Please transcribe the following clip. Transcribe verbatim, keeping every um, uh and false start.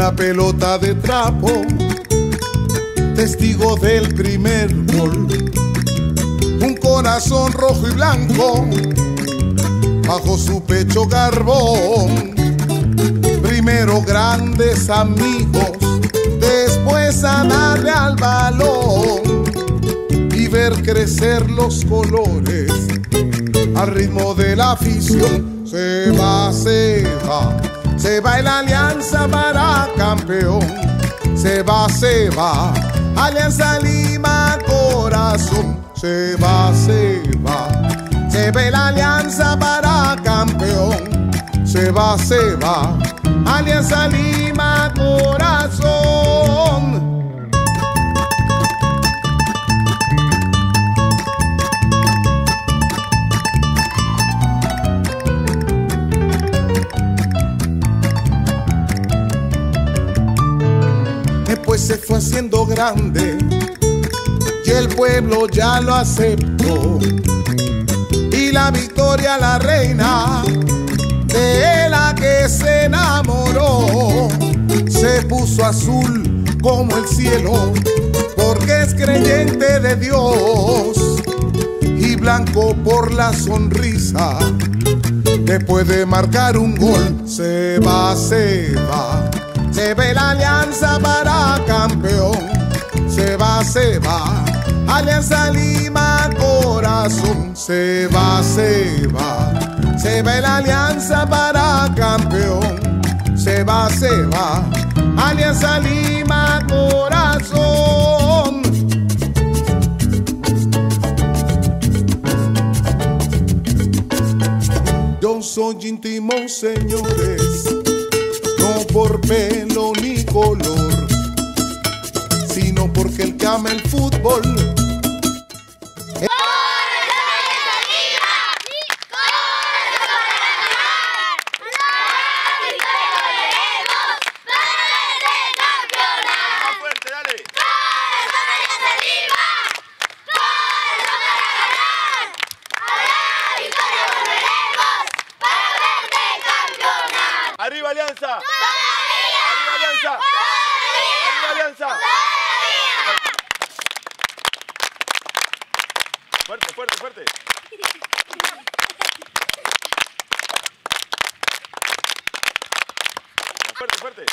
una pelota de trapo, testigo del primer gol. Un corazón rojo y blanco bajo su pecho carbón. Primero grandes amigos, después a darle al balón y ver crecer los colores al ritmo de la afición. Se va, se va, se va el Alianza para campeón. Se va, se va, Alianza Lima corazón. Se va, se va, se va el Alianza para campeón. Se va, se va, Alianza Lima corazón. Después se fue haciendo grande y el pueblo ya lo aceptó, y la victoria la reina de la que se enamoró. Se puso azul como el cielo porque es creyente de Dios, y blanco por la sonrisa después de marcar un gol. Se va, se va, se va el Alianza para campeón. Se va, se va, Alianza Lima corazón. Se va, se va, se va el Alianza para campeón. Se va, se va, Alianza Lima corazón. Yo soy íntimo, señores, no por pelo ni color, sino porque el que ama el fútbol. ¡Arriba Alianza! ¡Todavía! ¡Arriba Alianza! ¡Todavía! ¡Arriba Alianza! ¡Todavía! ¡Fuerte, fuerte, fuerte! ¡Fuerte, fuerte!